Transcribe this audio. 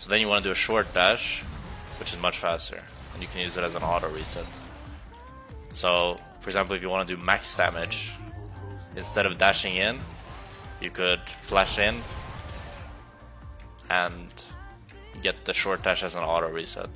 So then you want to do a short dash, which is much faster, and you can use it as an auto reset. So, for example, if you want to do max damage, instead of dashing in, you could flash in and get the short dash as an auto reset.